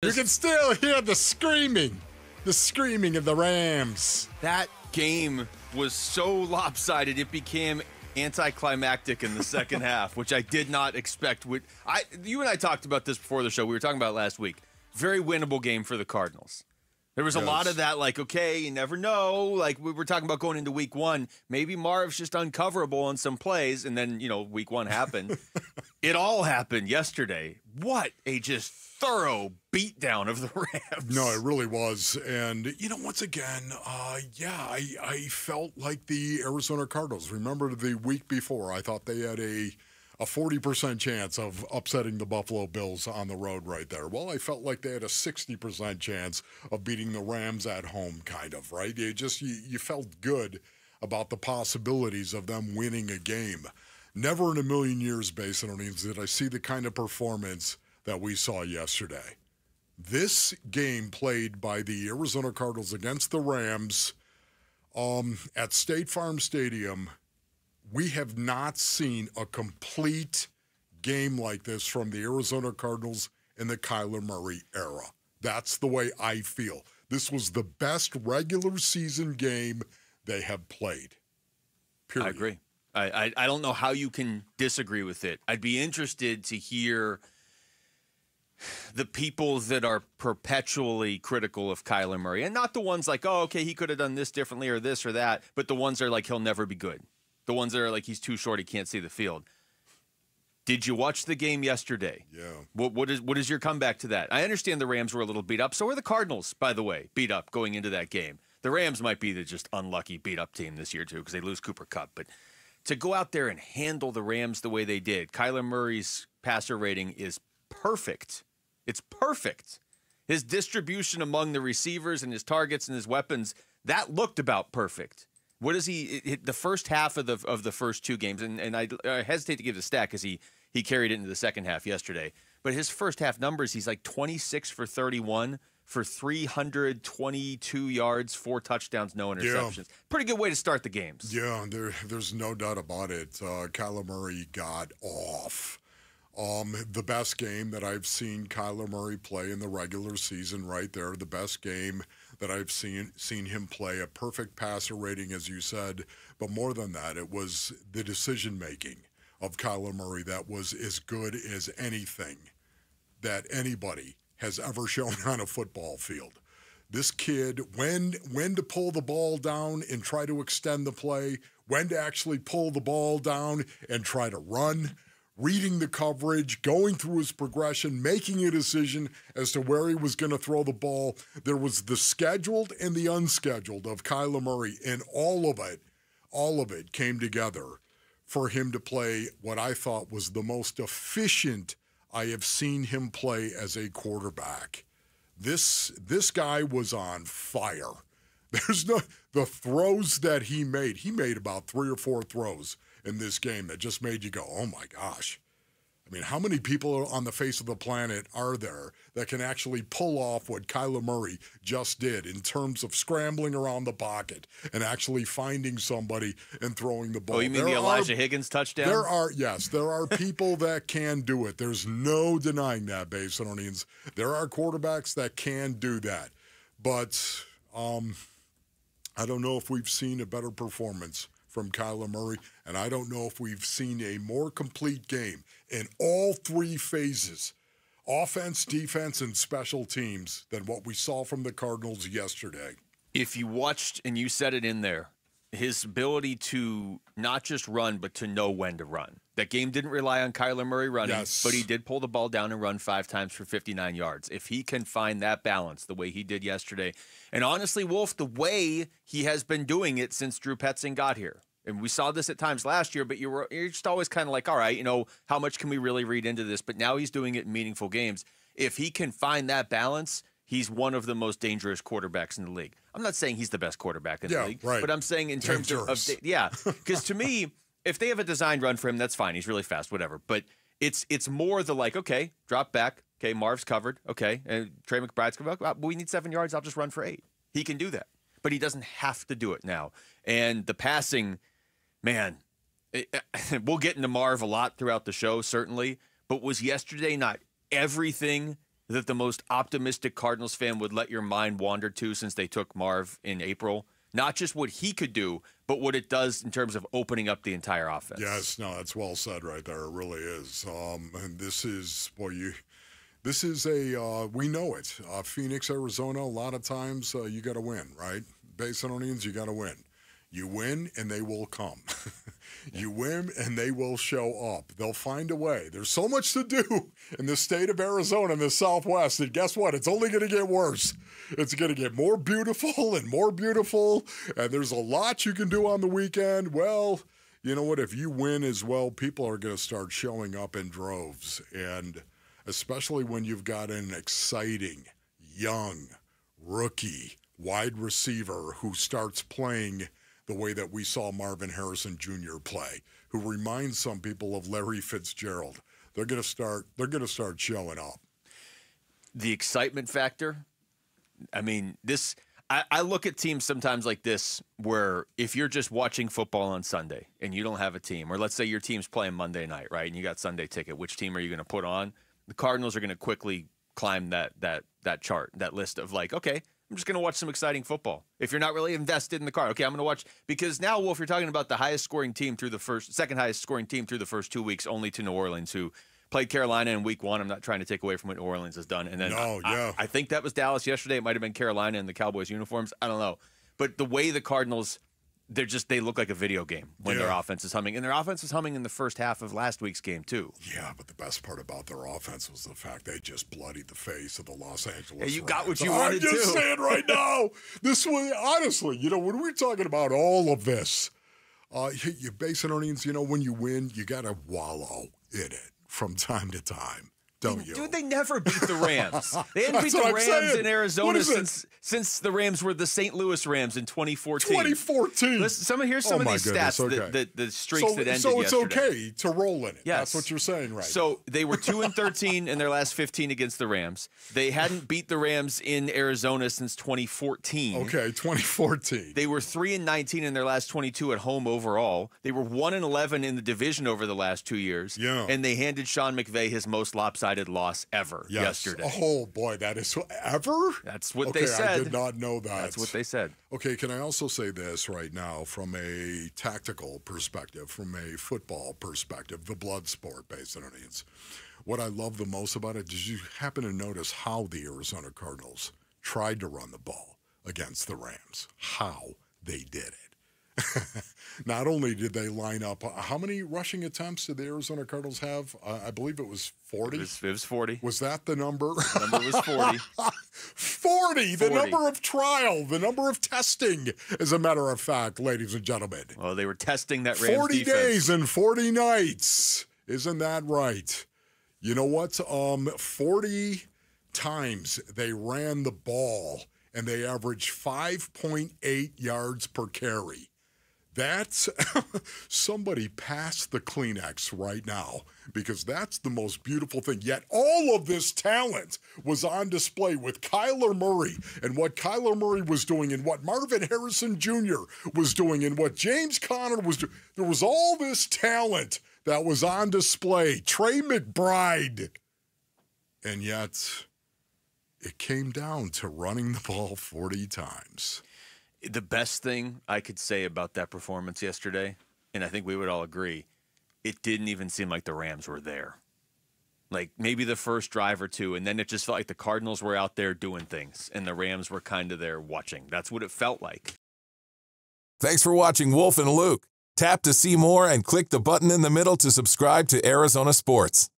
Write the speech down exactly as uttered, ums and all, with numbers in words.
You can still hear the screaming, the screaming of the Rams. That game was so lopsided, it became anticlimactic in the second half, which I did not expect. Would I? You and I talked about this before the show. We were talking about it last week. Very winnable game for the Cardinals. There was a lot of that, like, okay, you never know. Like, we were talking about going into week one, maybe Marv's just uncoverable on some plays, and then, you know, week one happened. It all happened yesterday. What a just thorough beatdown of the Rams. No, it really was. And, you know, once again, uh, yeah, I, I felt like the Arizona Cardinals. Remember the week before, I thought they had a a forty percent chance of upsetting the Buffalo Bills on the road right there. Well, I felt like they had a sixty percent chance of beating the Rams at home, kind of, right? You just, you, you felt good about the possibilities of them winning a game. Never in a million years, Basin O'Neans, did I see the kind of performance that we saw yesterday. This game played by the Arizona Cardinals against the Rams um, at State Farm Stadium, we have not seen a complete game like this from the Arizona Cardinals in the Kyler Murray era. That's the way I feel. This was the best regular season game they have played. Period. I agree. I, I, I don't know how you can disagree with it. I'd be interested to hear the people that are perpetually critical of Kyler Murray, and not the ones like, oh, okay, he could have done this differently or this or that, but the ones that are like, he'll never be good. The ones that are like, he's too short, he can't see the field. Did you watch the game yesterday? Yeah. What, what is what is your comeback to that? I understand the Rams were a little beat up. So were the Cardinals, by the way, beat up going into that game. The Rams might be the just unlucky beat up team this year, too, because they lose Cooper Kupp. But to go out there and handle the Rams the way they did, Kyler Murray's passer rating is perfect. It's perfect. His distribution among the receivers and his targets and his weapons, that looked about perfect. What is he it, the first half of the of the first two games? And and I, I hesitate to give the stat because he he carried it into the second half yesterday. But his first half numbers, he's like twenty-six for thirty-one for three hundred twenty-two yards, four touchdowns, no interceptions. Yeah. Pretty good way to start the games. Yeah, there there's no doubt about it. Uh, Kyler Murray got off. Um, the best game that I've seen Kyler Murray play in the regular season, right there. The best game that I've seen seen him play, a perfect passer rating, as you said, but more than that, it was the decision-making of Kyler Murray that was as good as anything that anybody has ever shown on a football field. This kid, when, when to pull the ball down and try to extend the play, when to actually pull the ball down and try to run, reading the coverage, going through his progression, making a decision as to where he was going to throw the ball. There was the scheduled and the unscheduled of Kyler Murray, and all of it, all of it came together for him to play what I thought was the most efficient I have seen him play as a quarterback. This, this guy was on fire. There's no, the throws that he made, he made about three or four throws in this game that just made you go, oh my gosh. I mean, how many people on the face of the planet are there that can actually pull off what Kyler Murray just did in terms of scrambling around the pocket and actually finding somebody and throwing the ball? Oh, you mean there the are, Elijah Higgins touchdown? There are, yes, there are people that can do it. There's no denying that, Basinonians. There are quarterbacks that can do that. But um, I don't know if we've seen a better performance from Kyler Murray, and I don't know if we've seen a more complete game in all three phases, offense, defense, and special teams, than what we saw from the Cardinals yesterday. If you watched, and you said it in there, his ability to not just run, but to know when to run. That game didn't rely on Kyler Murray running, yes, but he did pull the ball down and run five times for fifty-nine yards. If he can find that balance the way he did yesterday, and honestly, Wolf, the way he has been doing it since Drew Petzing got here, and we saw this at times last year, but you were, you're just always kind of like, all right, you know, how much can we really read into this? But now he's doing it in meaningful games. If he can find that balance, he's one of the most dangerous quarterbacks in the league. I'm not saying he's the best quarterback in yeah, the league, right, but I'm saying in terms of, of yeah, because to me, if they have a designed run for him, that's fine. He's really fast, whatever. But it's it's more the like, okay, drop back. Okay, Marv's covered. Okay, and Trey McBride's covered. Oh, we need seven yards. I'll just run for eight. He can do that, but he doesn't have to do it now. And the passing, man, it, we'll get into Marv a lot throughout the show, certainly. But was yesterday not everything that the most optimistic Cardinals fan would let your mind wander to since they took Marv in April? Not just what he could do, but what it does in terms of opening up the entire offense. Yes, no, that's well said right there. It really is. Um, and this is, boy, you, this is a, uh, we know it. Uh, Phoenix, Arizona, a lot of times uh, you got to win, right? Basinonians, you got to win. You win, and they will come. You win, and they will show up. They'll find a way. There's so much to do in the state of Arizona in the Southwest, and guess what? It's only going to get worse. It's going to get more beautiful and more beautiful, and there's a lot you can do on the weekend. Well, you know what? If you win as well, people are going to start showing up in droves, and especially when you've got an exciting, young, rookie wide receiver who starts playing the way that we saw Marvin Harrison Junior play, who reminds some people of Larry Fitzgerald. They're going to start. They're going to start showing up. The excitement factor. I mean, this. I, I look at teams sometimes like this, where if you're just watching football on Sunday and you don't have a team, or let's say your team's playing Monday night, right, and you got Sunday ticket. Which team are you going to put on? The Cardinals are going to quickly climb that that that chart, that list of like, okay, I'm just going to watch some exciting football. If you're not really invested in the card, okay, I'm going to watch. Because now, Wolf, you're talking about the highest scoring team through the first, second highest scoring team through the first two weeks, only to New Orleans, who played Carolina in week one. I'm not trying to take away from what New Orleans has done. And then no, I, yeah. I, I think that was Dallas yesterday. It might have been Carolina in the Cowboys uniforms. I don't know. But the way the Cardinals, they're just, they look like a video game when yeah. their offense is humming. And their offense was humming in the first half of last week's game, too. Yeah, but the best part about their offense was the fact they just bloodied the face of the Los Angeles Rams. Hey, you got what you wanted to. I'm just saying right now, this was, honestly, you know, when we're talking about all of this, uh, you, you Basinonians, you know, when you win, you got to wallow in it from time to time. Don't you? Dude, they never beat the Rams. They hadn't beat the I'm Rams saying. in Arizona since it? since the Rams were the Saint Louis Rams in twenty fourteen. twenty fourteen. Listen, some, here's some oh of these goodness, stats, okay. the, the, the streaks so, that ended So it's yesterday. okay to roll in it. Yes. That's what you're saying, right? So now. They were two and thirteen in their last fifteen against the Rams. They hadn't beat the Rams in Arizona since twenty fourteen. Okay, twenty fourteen. They were three and nineteen in their last twenty-two at home overall. They were one and eleven in the division over the last two years. Yeah. And they handed Sean McVay his most lopsided loss ever yes. yesterday. Oh boy, that is ever? That's what okay, they said. I did not know that. That's what they said. Okay, can I also say this right now from a tactical perspective, from a football perspective, the blood sport based on Indians. What I love the most about it, did you happen to notice how the Arizona Cardinals tried to run the ball against the Rams? How they did it. Not only did they line up, how many rushing attempts did the Arizona Cardinals have? Uh, I believe it was forty. It was, it was forty. Was that the number? The number was forty. forty, forty, the number of trial, the number of testing, as a matter of fact, ladies and gentlemen. Well, they were testing that Rams forty defense. Days and forty nights. Isn't that right? You know what? Um, forty times they ran the ball, and they averaged five point eight yards per carry. That's somebody pass the Kleenex right now, because that's the most beautiful thing. Yet all of this talent was on display with Kyler Murray and what Kyler Murray was doing and what Marvin Harrison Junior was doing and what James Conner was doing. There was all this talent that was on display. Trey McBride. And yet it came down to running the ball forty times. The best thing I could say about that performance yesterday, and I think we would all agree, it didn't even seem like the Rams were there. Like maybe the first drive or two, and then it just felt like the Cardinals were out there doing things, and the Rams were kind of there watching. That's what it felt like. Thanks for watching Wolf and Luke. Tap to see more and click the button in the middle to subscribe to Arizona Sports.